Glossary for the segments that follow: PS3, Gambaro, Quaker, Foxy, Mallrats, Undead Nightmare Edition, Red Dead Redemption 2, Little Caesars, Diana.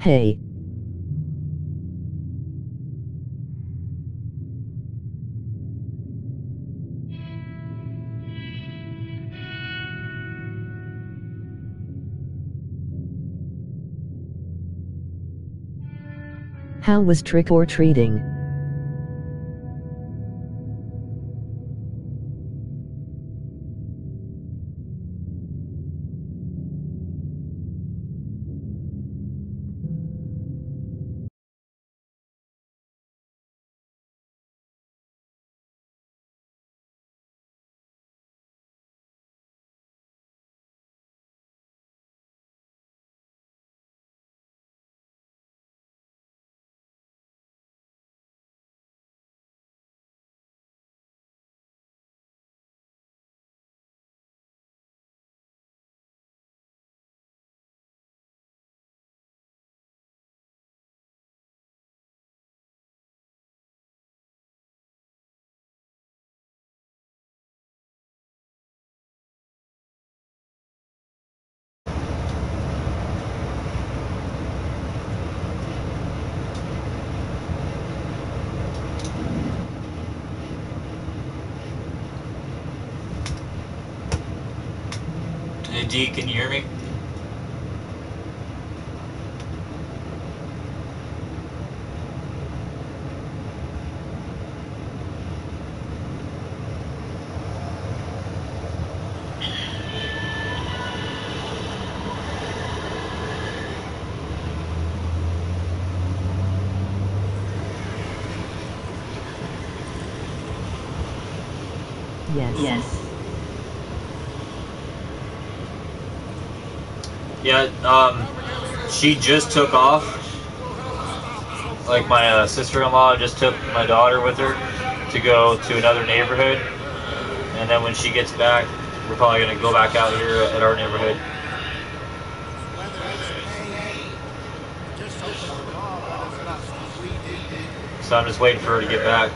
Hey. How was trick-or-treating? D, can you hear me? Yes. Yes. Yeah, she just took off. Like, my sister-in-law just took my daughter with her to go to another neighborhood. And then when she gets back, we're probably going to go back out here at our neighborhood. So I'm just waiting for her to get back.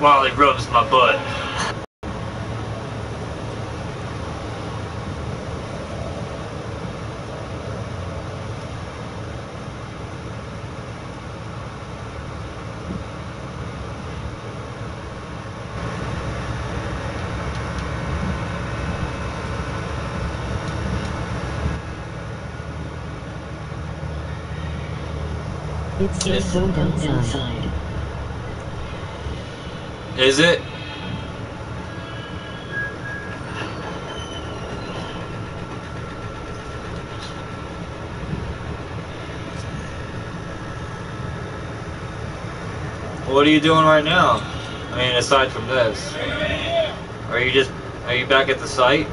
Wow, he rubs my butt. It's so cold inside. Is it? What are you doing right now? I mean, aside from this. Are you back at the site?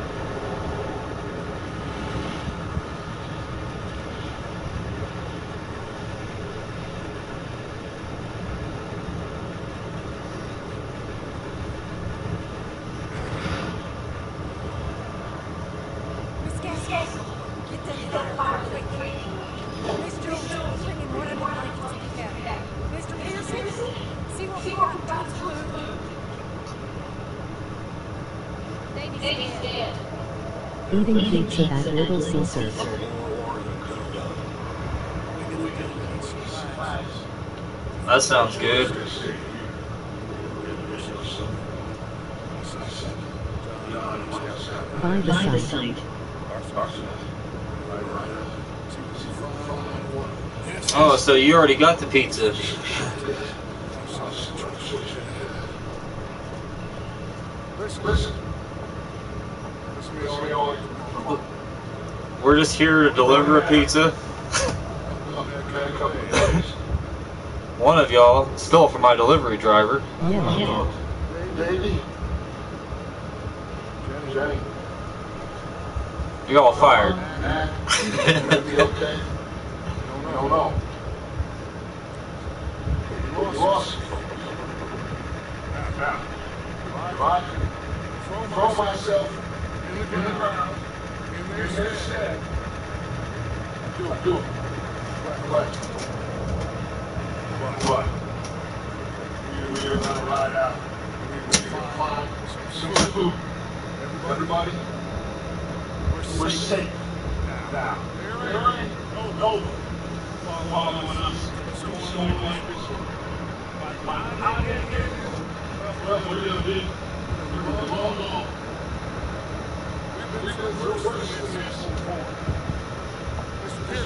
Eating pizza at Little Caesars. That sounds good. By the site. Oh, so you already got the pizza. We're just here to deliver a pizza. One of y'all stole from my delivery driver. Yeah. You all fired. Throw myself in the ground. Do it. What? You're gonna ride out. We're gonna find some food. Everybody, we're safe now. No, following us. It's going like this. I didn't get it. We're all gone. We're working in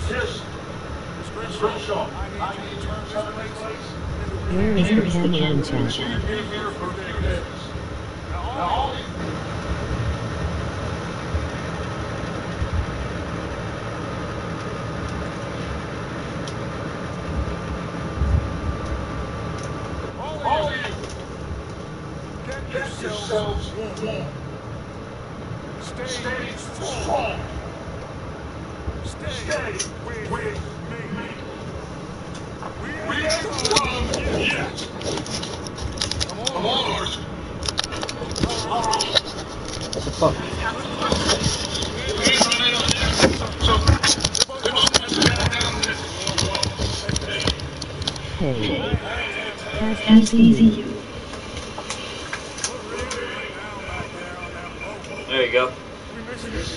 this. Mr. Crenshaw, I need you to turn my place. Where is the camera on charge? All of you, get yourselves warm. Stay strong. Stay with me. We ain't strong yet. Come on, Arch. What the fuck? We ain't running out there. So, come on, let's get down this. Hey. That's easy. There you go. We missing this.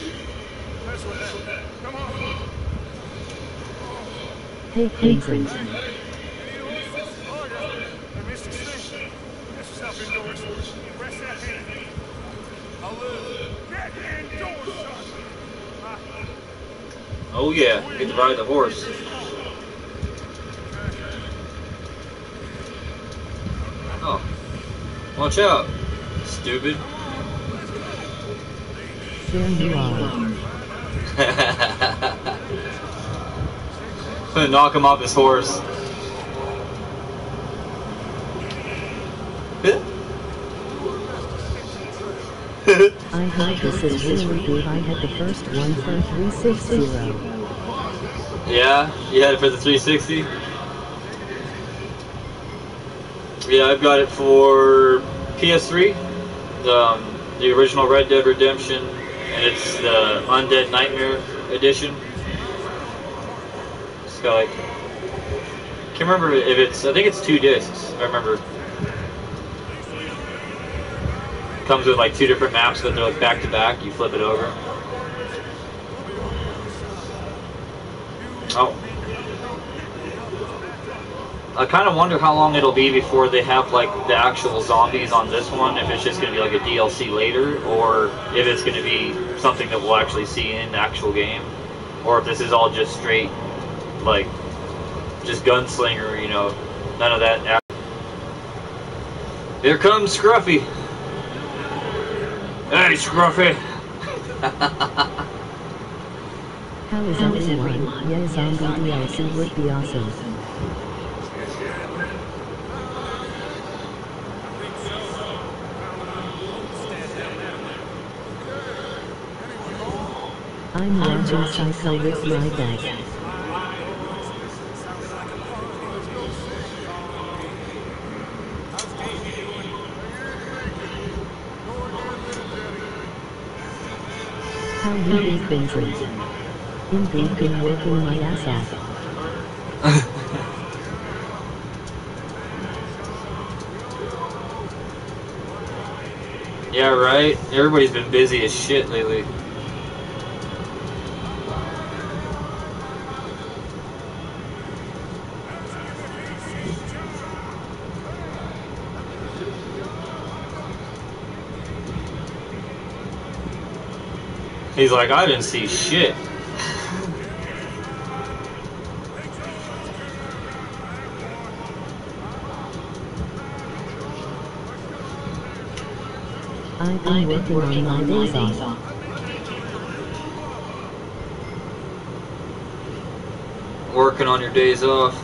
Mess with that. Come on. Hey, Crimson. Oh yeah, get to ride the horse. Oh. Watch out, stupid. There you are. Gonna knock him off his horse. I hope this is really good. I had the first one for 360. Yeah, you had it for the 360? Yeah, I've got it for PS3, the original Red Dead Redemption, and it's the Undead Nightmare Edition. It's got like, can't remember if it's, I think it's 2 discs, I remember. Comes with like 2 different maps that they're like back to back. You flip it over. Oh, I kind of wonder how long it'll be before they have like the actual zombies on this one. If it's just going to be like a DLC later, or if it's going to be something that we'll actually see in the actual game, or if this is all just straight like just gunslinger. You know, none of that. Here comes Scruffy. Hey, Scruffy! How is everyone? Yeah, zombie DLC would be awesome. I'm watching Psycho with my dad. How we've been treated. Indeed, been working my ass off. Yeah, right? Everybody's been busy as shit lately. He's like, I didn't see shit. I've been working on my days off. Working on your days off.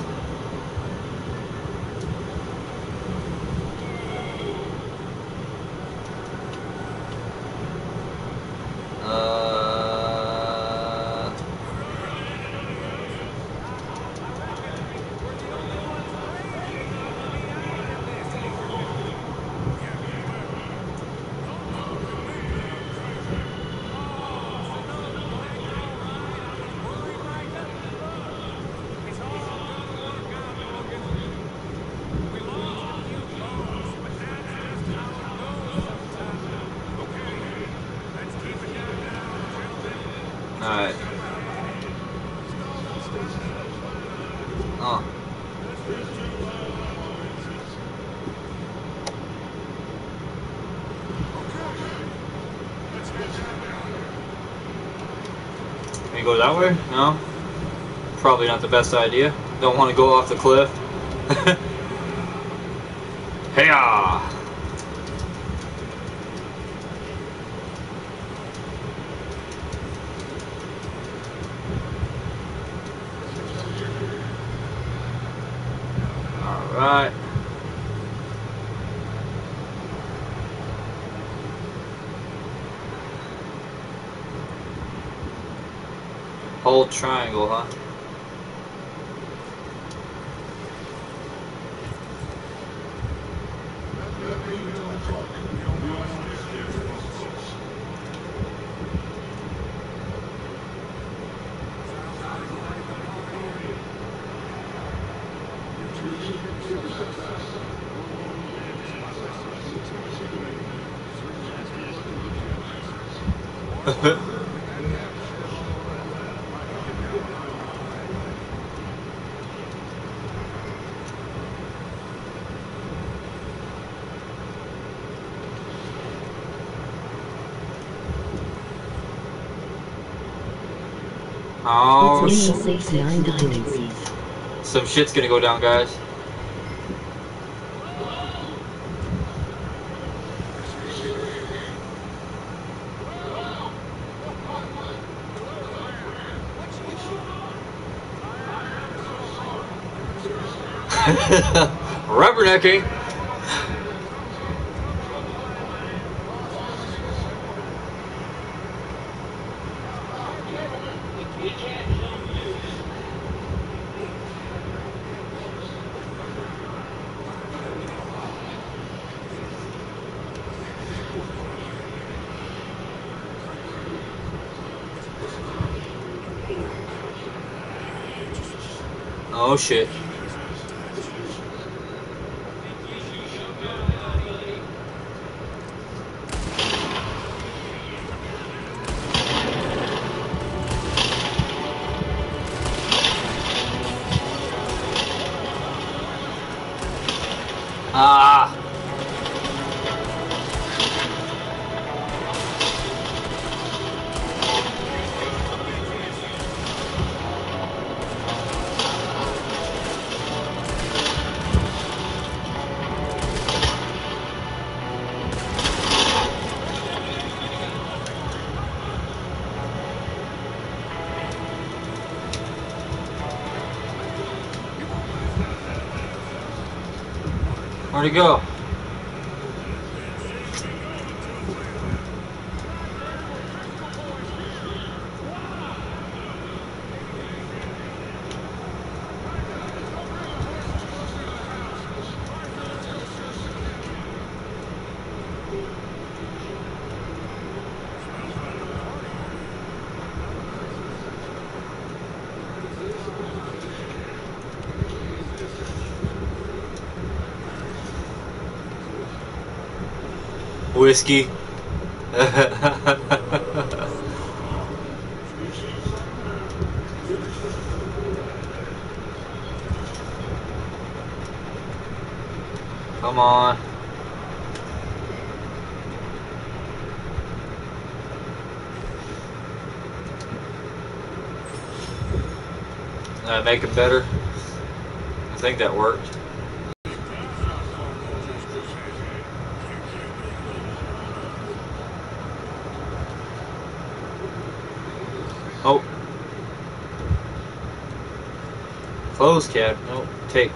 to go that way? No? Probably not the best idea. Don't want to go off the cliff. Hey-ah! Alright. Hold triangle, huh? Oh, some shit's gonna go down, guys. Rubbernecking. Oh shit. Ah. Where'd he go? Whiskey. Come on. Did I make it better? I think that worked. Oh. Close cab. Nope. Take.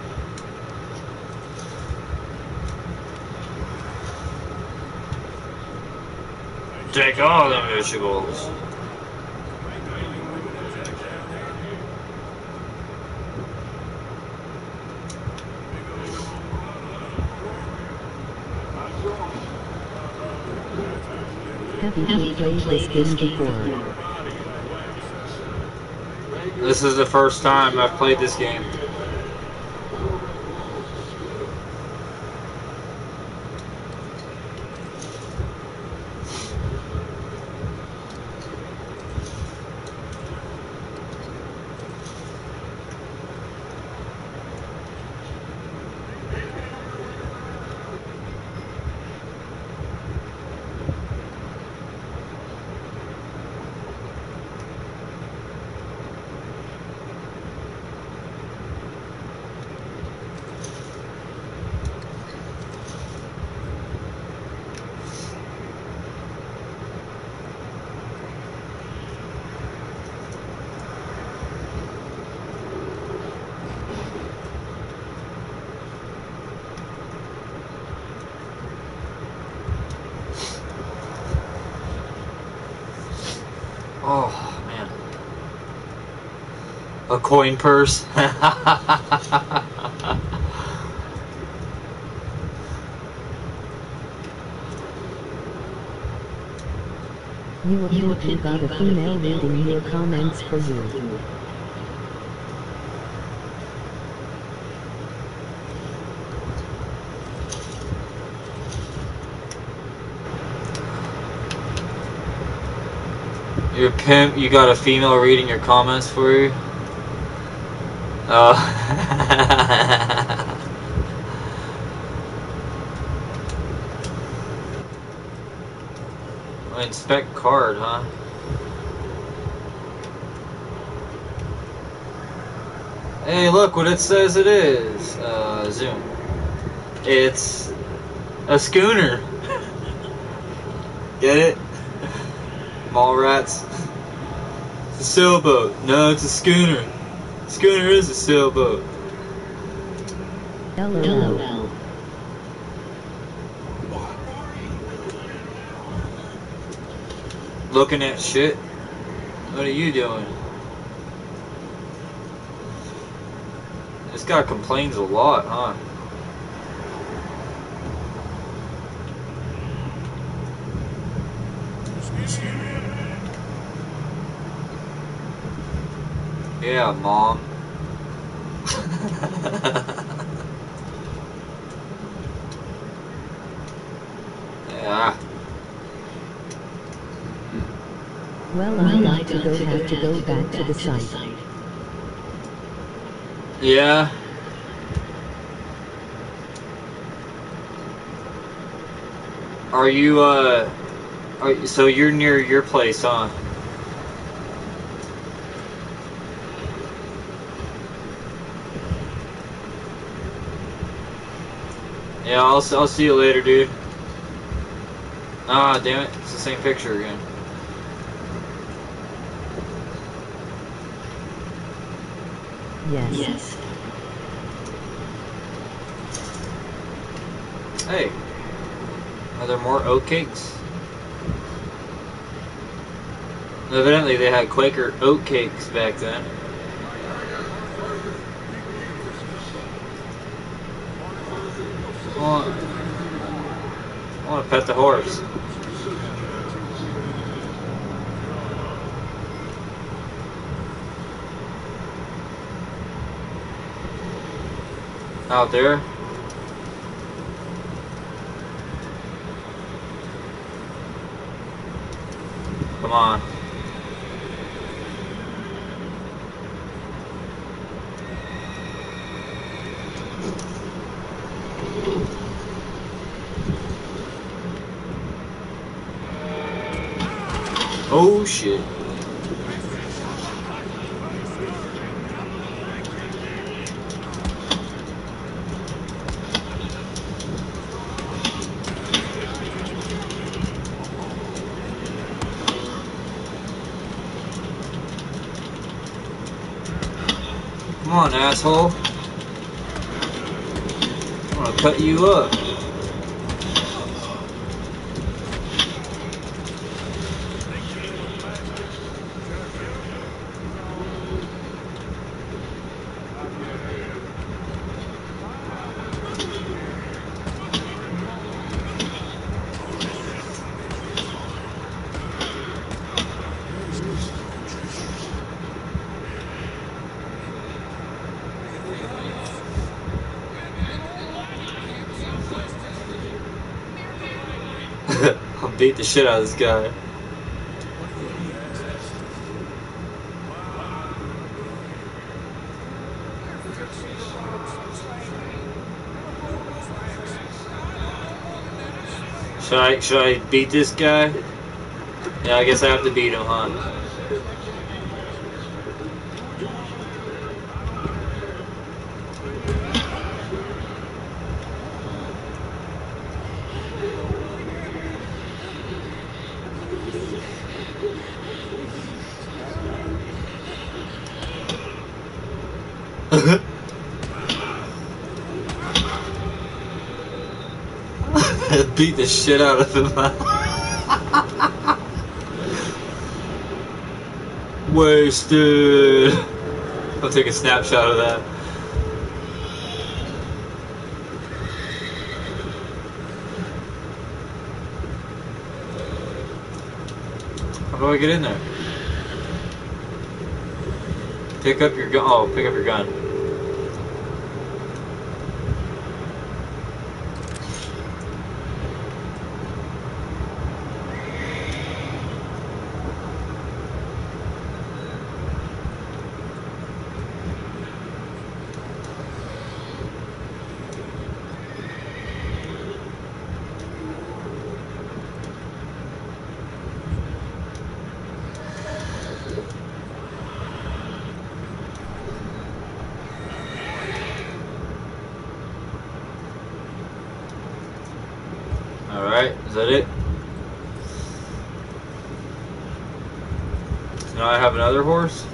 Take all the vegetables. Have you played this game before? This is the first time I've played this game. A coin purse. You got a female reading your comments for you. Your pimp, you got a female reading your comments for you. Oh. Inspect card, huh? Hey, look what it says it is. Zoom. It's a schooner. Get it? Mallrats. It's a sailboat. No, it's a schooner. Schooner is a sailboat. LOL. Looking at shit? What are you doing? This guy complains a lot, huh? Yeah, Mom. Yeah. Well, I like to go have to go back to the site. Yeah. Are you so you're near your place, huh? Yeah, I'll see you later, dude. Ah, damn it. It's the same picture again. Yes. Hey. Are there more oat cakes? Evidently they had Quaker oat cakes back then. I want to pet the horse. Out there. Come on. Oh shit. Come on, asshole. I'm gonna cut you up. I'll beat the shit out of this guy. Should I beat this guy? Yeah, I guess I have to beat him, huh? Beat the shit out of him. Wasted. I'll take a snapshot of that. How do I get in there? Pick up your gun. Oh, pick up your gun. Alright, is that it? So now I have another horse?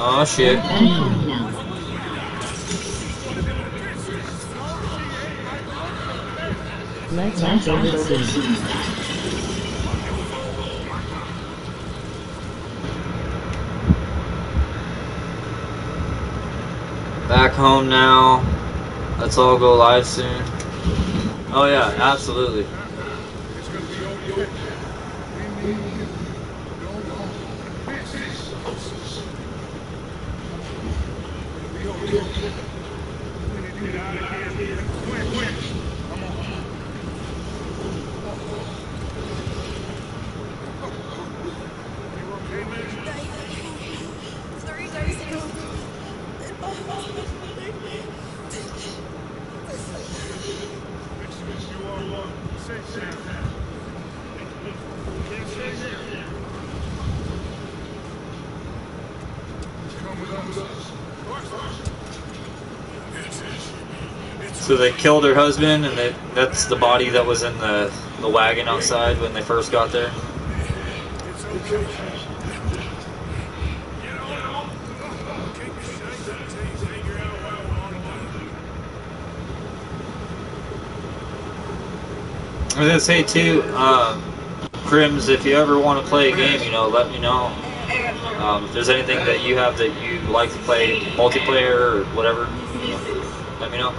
Oh shit. Let's go to the sea. Back home now. Let's all go live soon. Oh yeah, absolutely. So they killed her husband, and that's the body that was in the wagon outside when they first got there. I was gonna say too, Crims, if you ever want to play a game, you know, let me know. If there's anything that you have that you like to play, multiplayer or whatever, you know, let me know.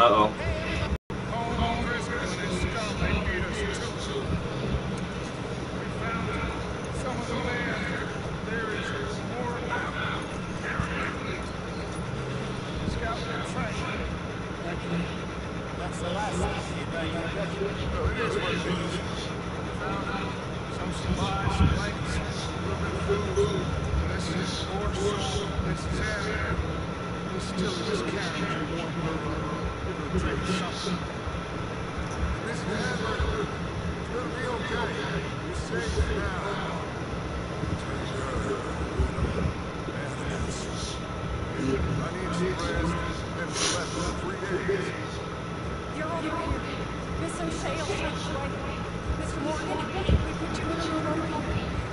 Uh-oh.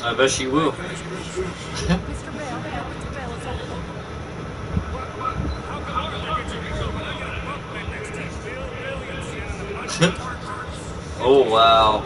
I bet she will. Oh wow.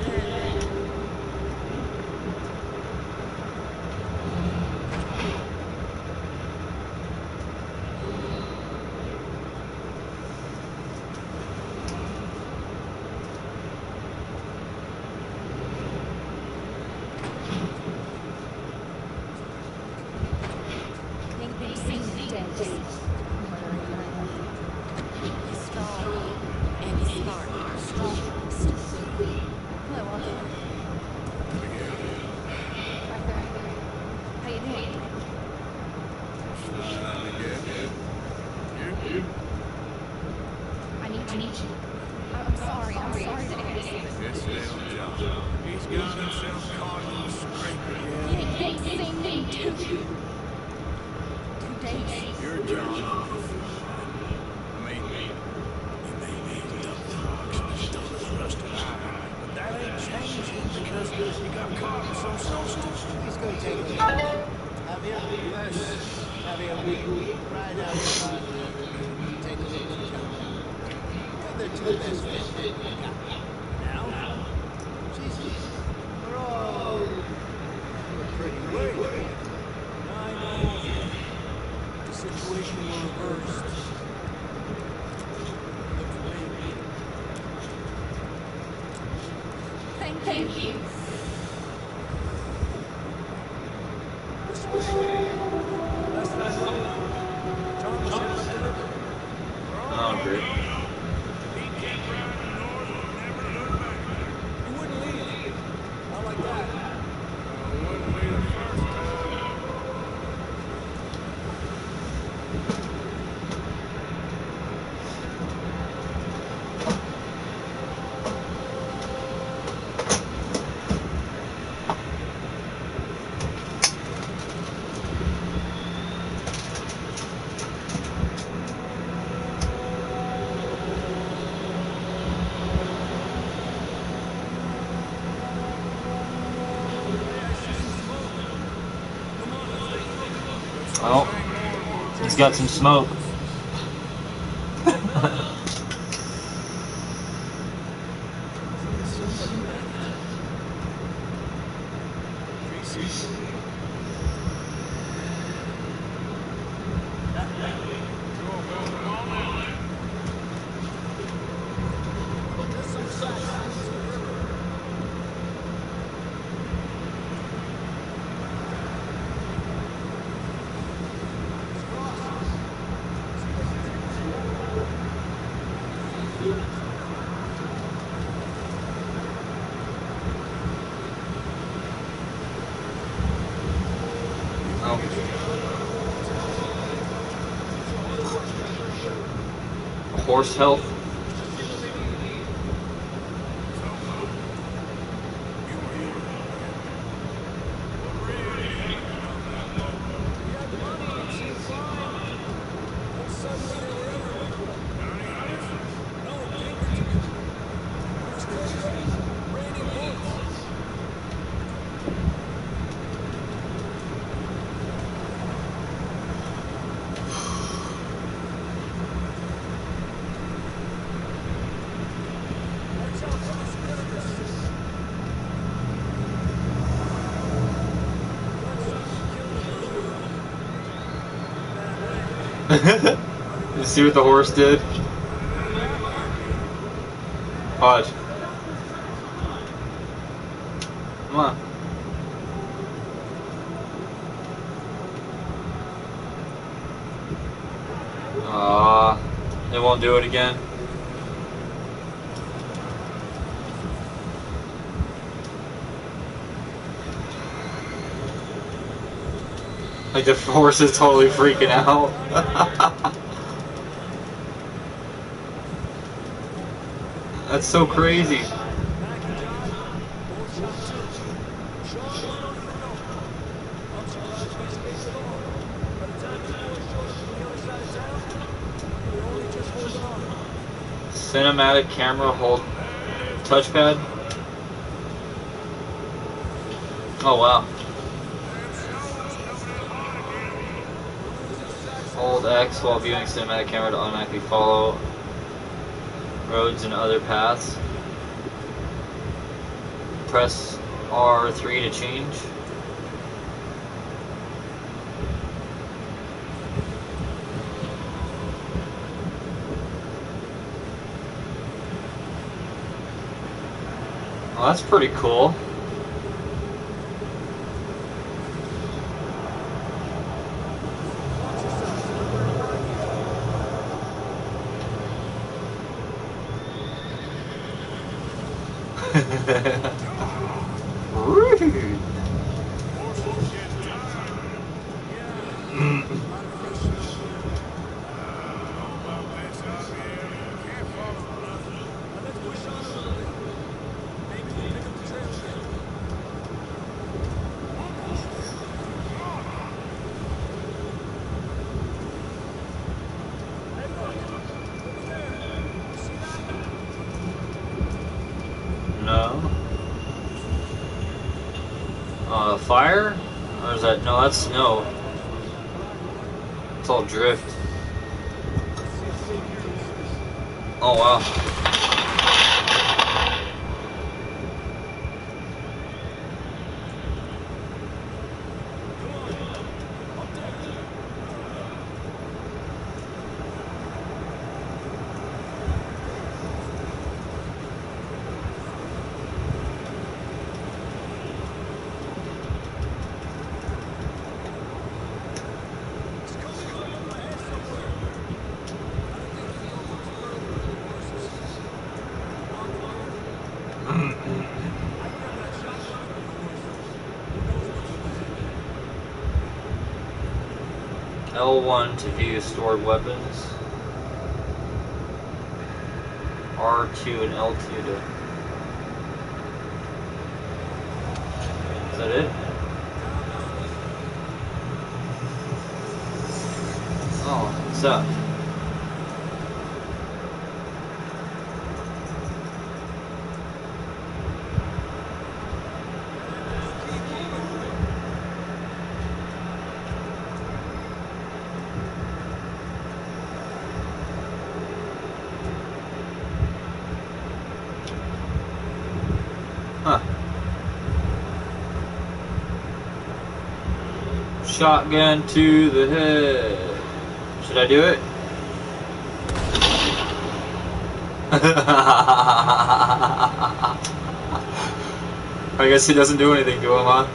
He's got himself caught in a scrape. They say me too. 2 days. Your job. I mean, you may be dumb frogs and still thrust us. But that ain't changing because you got caught in some substance. He's going to take it. Have you a verse? Have you a week? Right out of the take it into account. The other two best friends they got. Oh, he's got some smoke. Horse health. You see what the horse did? Hodge. Come on. Aw, it won't do it again. Like the horse is totally freaking out. That's so crazy. Cinematic camera hold touchpad. Oh wow. Hold X while viewing cinematic camera to automatically follow roads and other paths. Press R3 to change. Well, that's pretty cool. Fire? Or is that? No, that's snow. It's all drift. Oh wow. L1 to view stored weapons. R2 and L2 to... Is that it? Oh, what's up? Shotgun to the head. Should I do it? I guess he doesn't do anything to him, huh?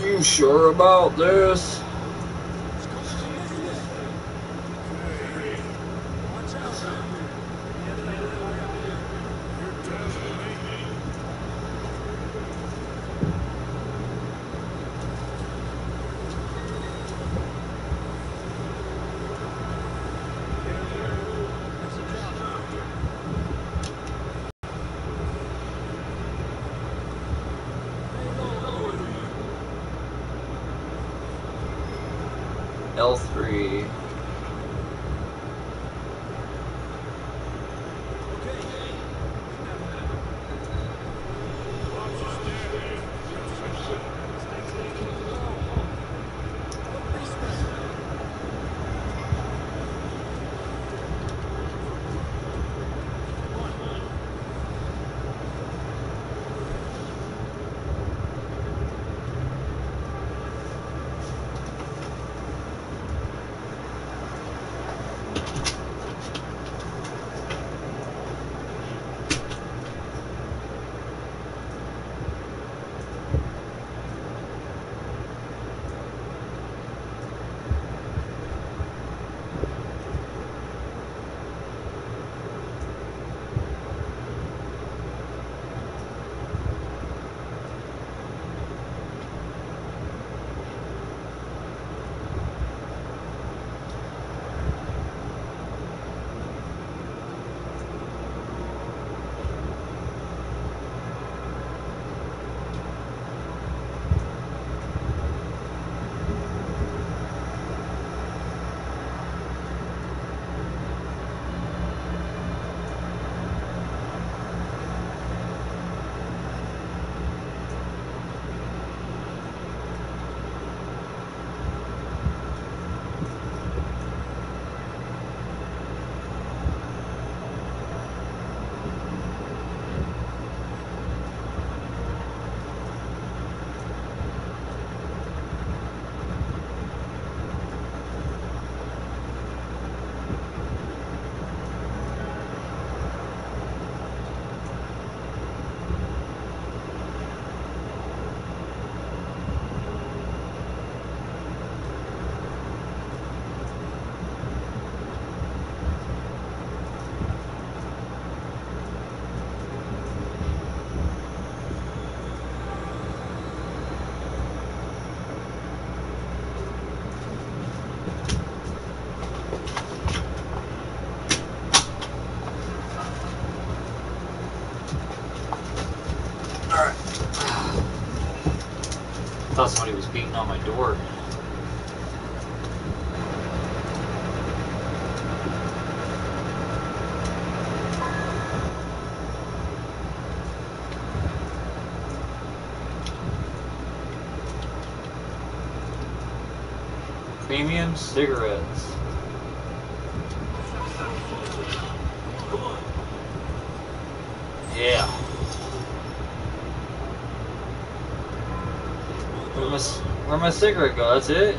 You sure about this? L3. I thought somebody was beating on my door. Premium cigarettes. Yeah. Where'd my cigarette go? That's it?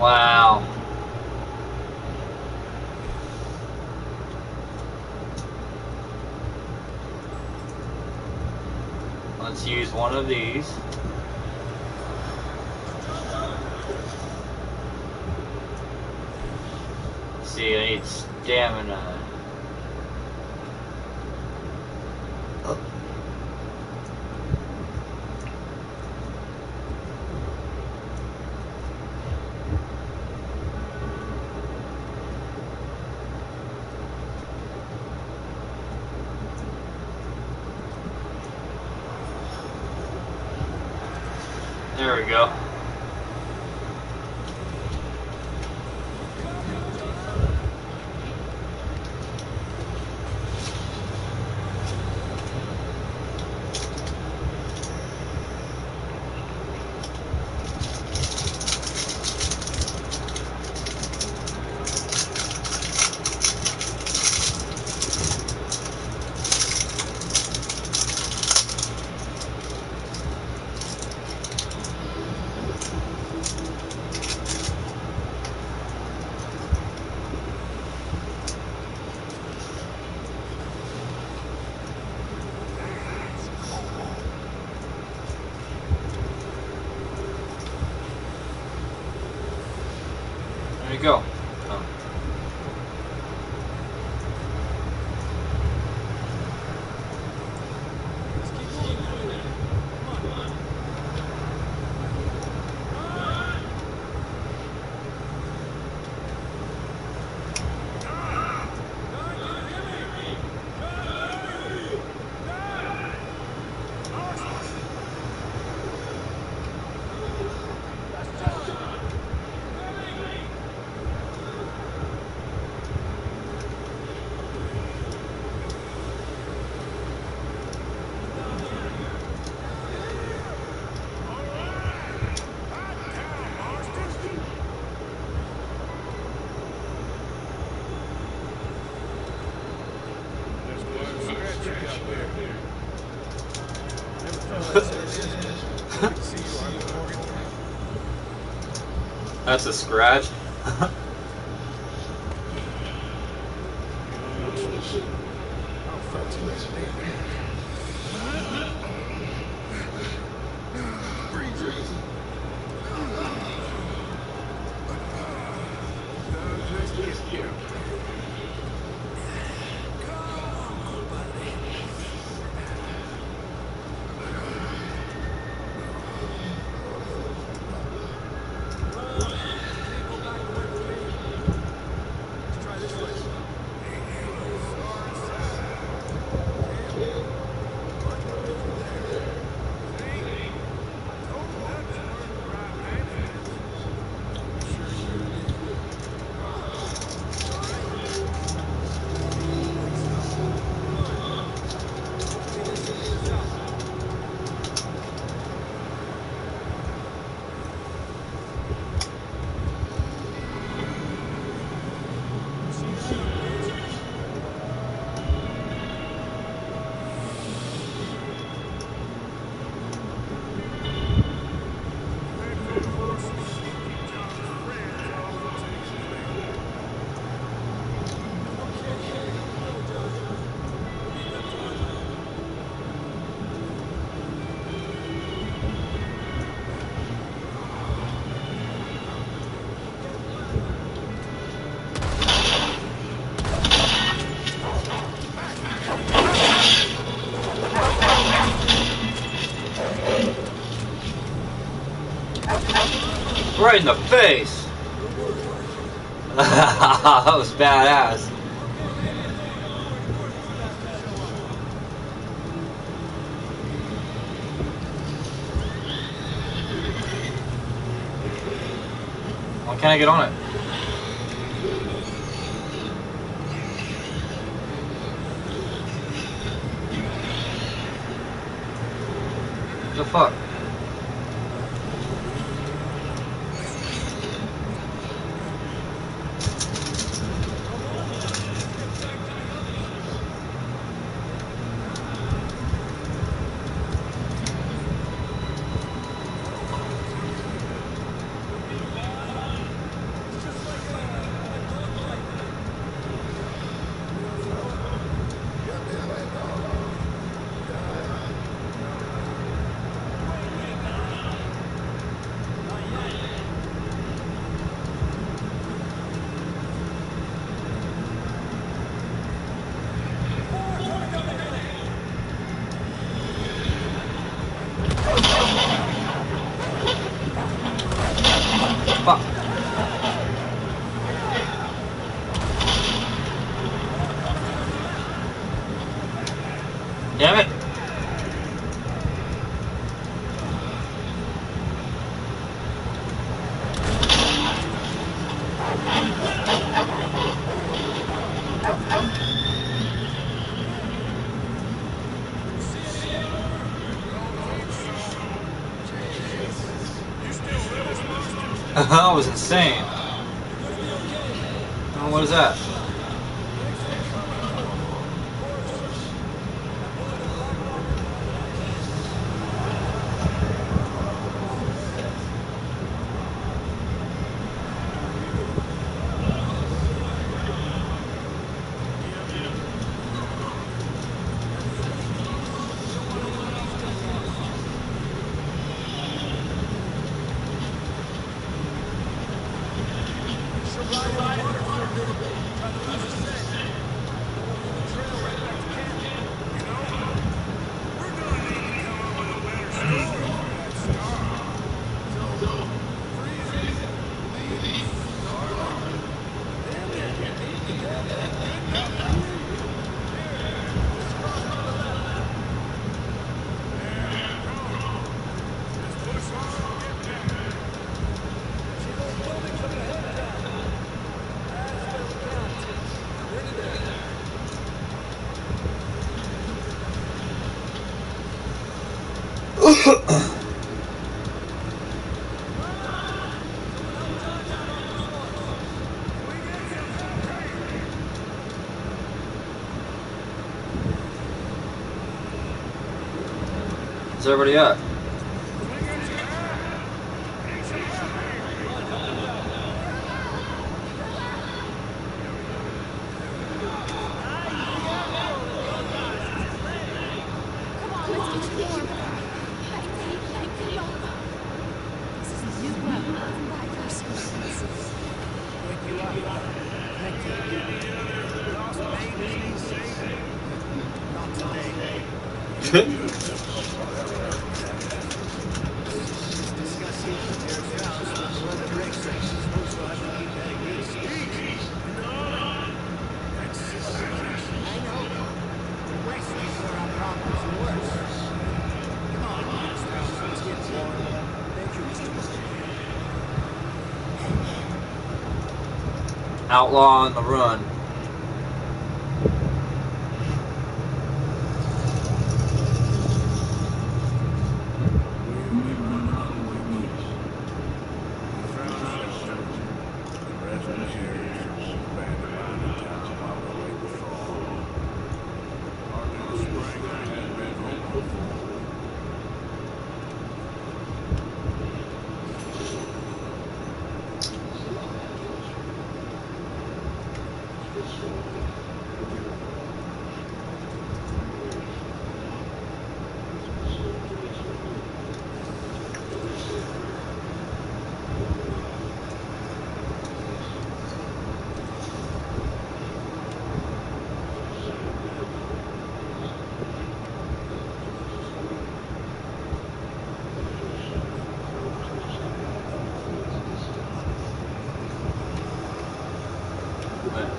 Wow. Let's use one of these. Let's see, I need stamina. There we go. Go. Oh. That's a scratch. Right in the face. That was badass. Why can't I get on it? gives a fuck. Damn it! That was insane. Oh, what is that? Where's everybody at? Outlaw on the run.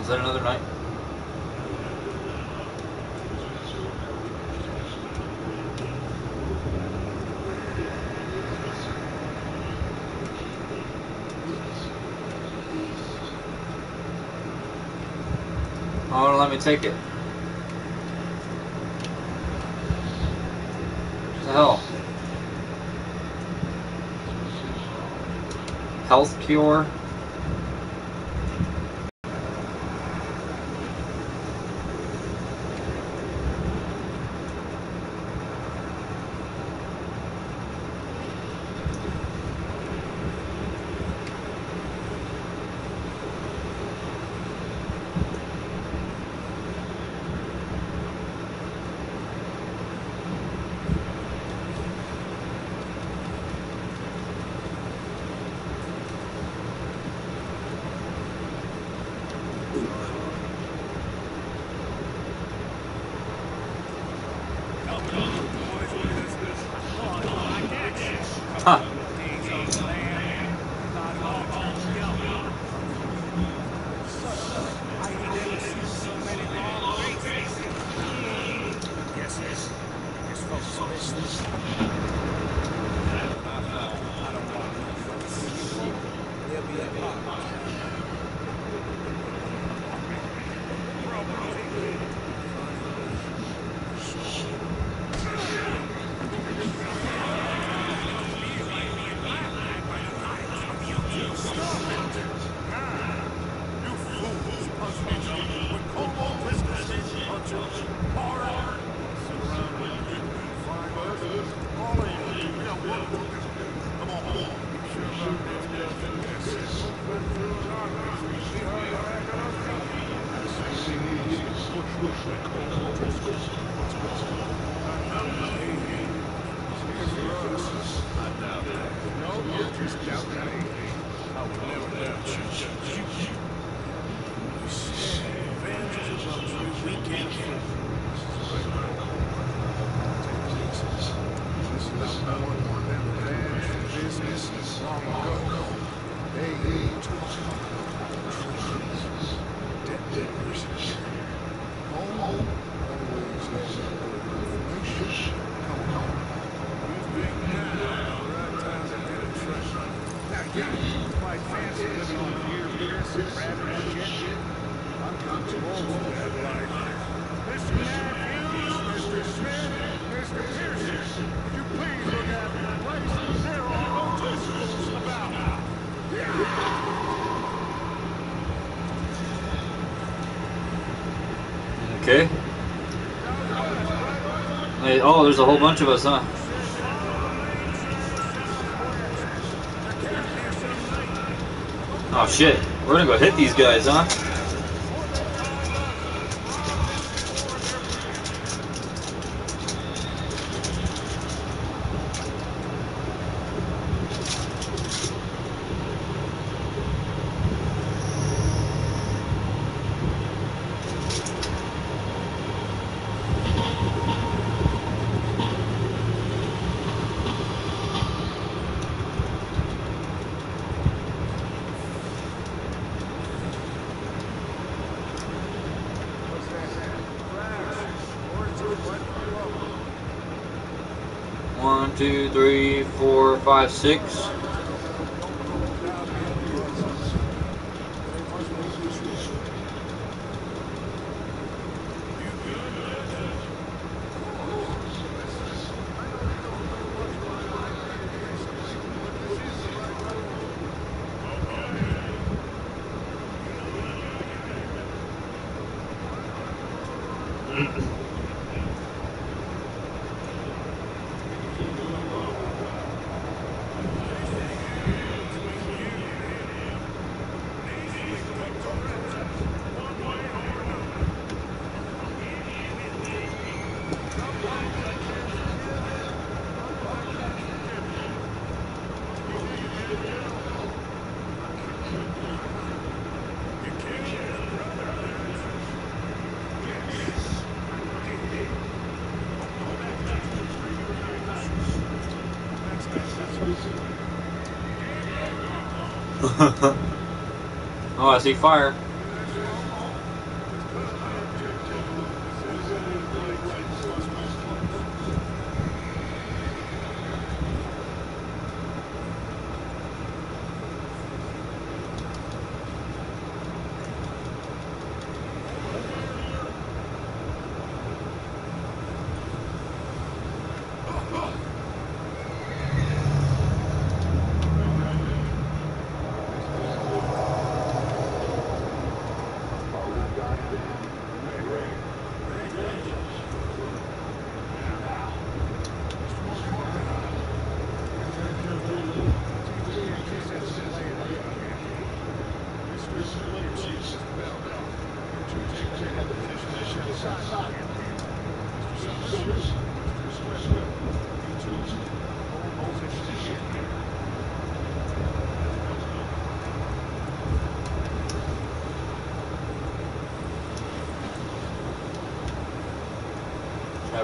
Is that another night? Oh, don't let me take it. What the hell? health cure. Okay. Hey, oh, there's a whole bunch of us, huh? Oh shit, we're gonna go hit these guys, huh? Two, three, four, five, six. Oh, I see fire.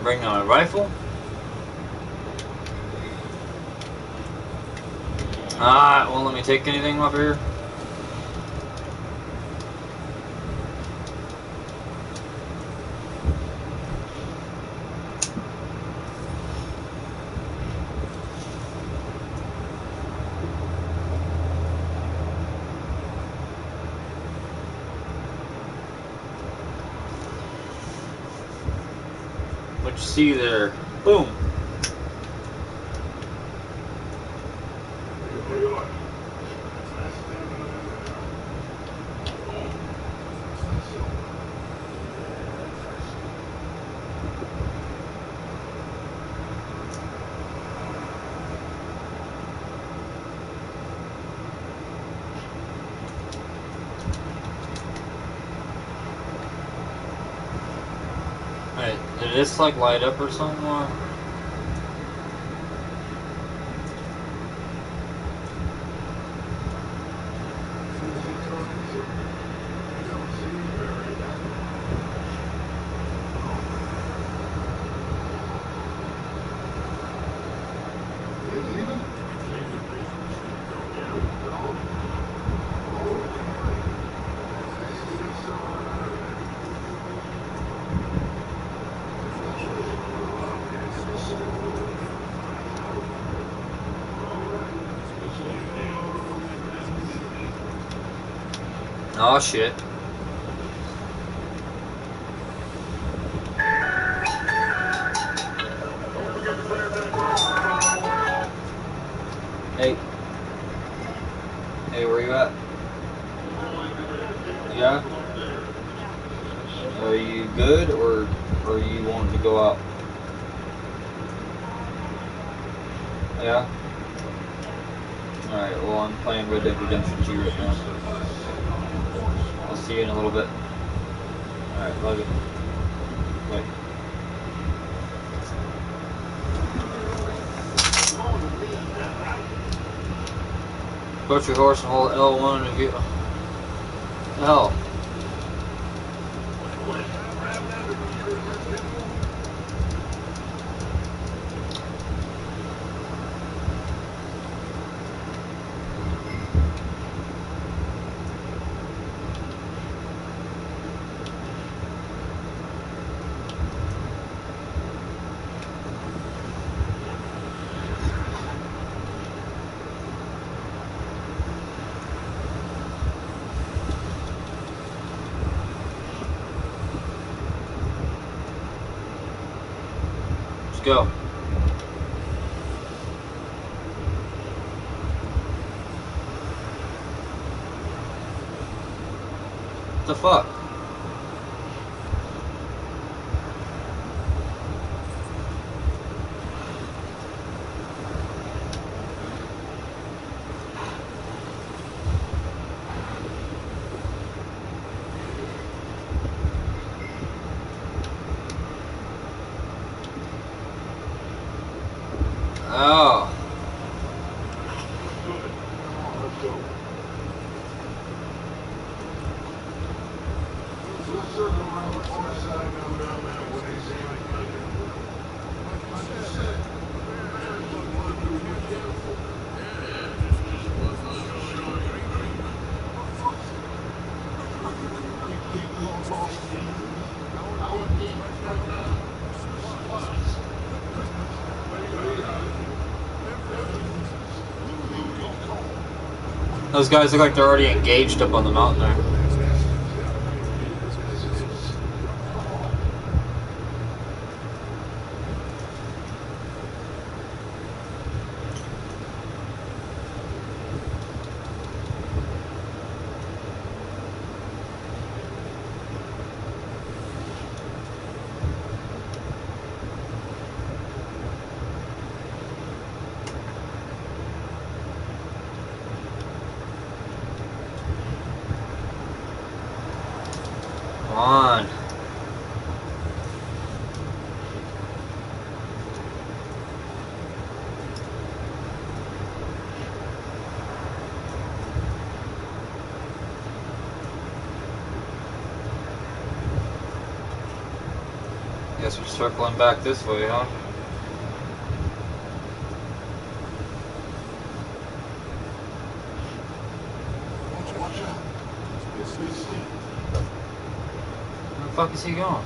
bring my rifle. Ah, it won't let me take anything up here. What you see there? Boom. Did this like light up or something? Oh shit. Hey. Hey, where you at? Yeah? Are you good or are you wanting to go out? Yeah? Alright, well I'm playing Red Dead Redemption 2 right now. I'll see you in a little bit. Alright, love you. Wait. Go to your horse and hold L1 and get... Hell. Go. What the fuck? Oh. Those guys look like they're already engaged up on the mountain there. Come on. Guess we're circling back this way, huh? Watch out. Where the fuck is he going?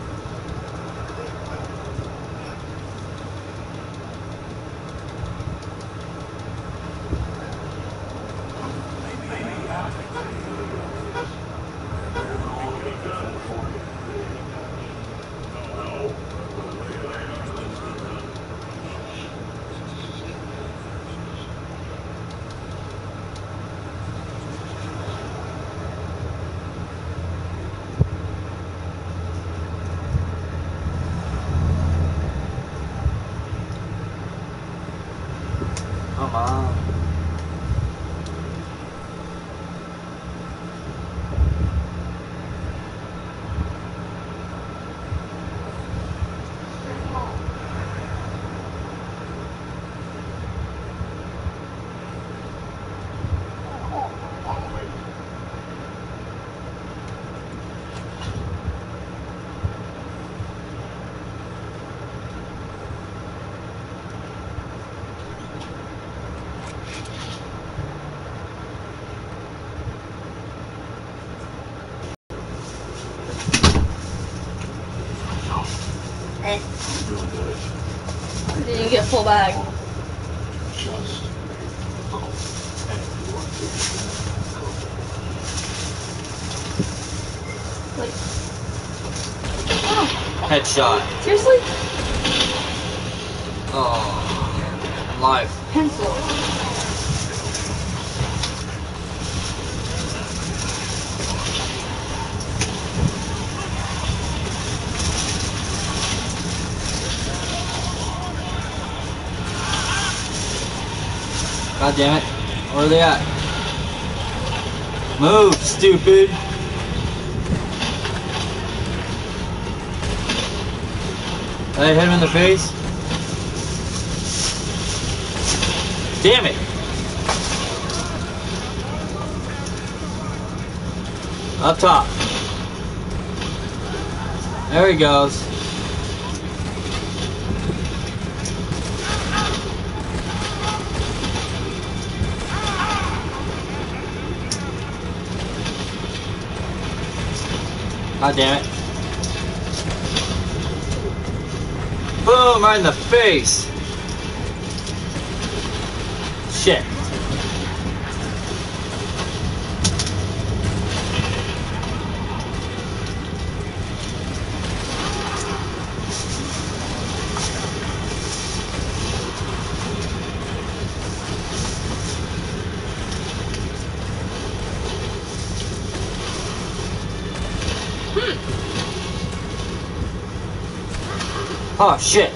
Did you get full bag? Just like, oh. Headshot. Seriously? Oh, live. Pencil. God damn it. Where are they at? Move, stupid! Did I hit him in the face? Damn it! Up top. There he goes. God damn it. Boom! Right in the face! Shit. Oh shit.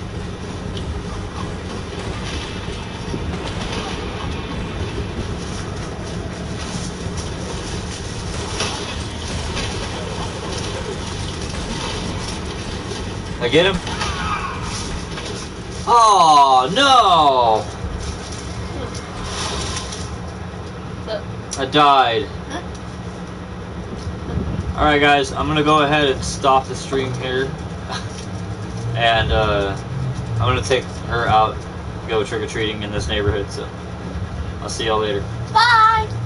I get him? Oh no! I died. Alright guys, I'm gonna go ahead and stop the stream here. And I'm gonna take her out, go trick-or-treating in this neighborhood, so I'll see y'all later. Bye!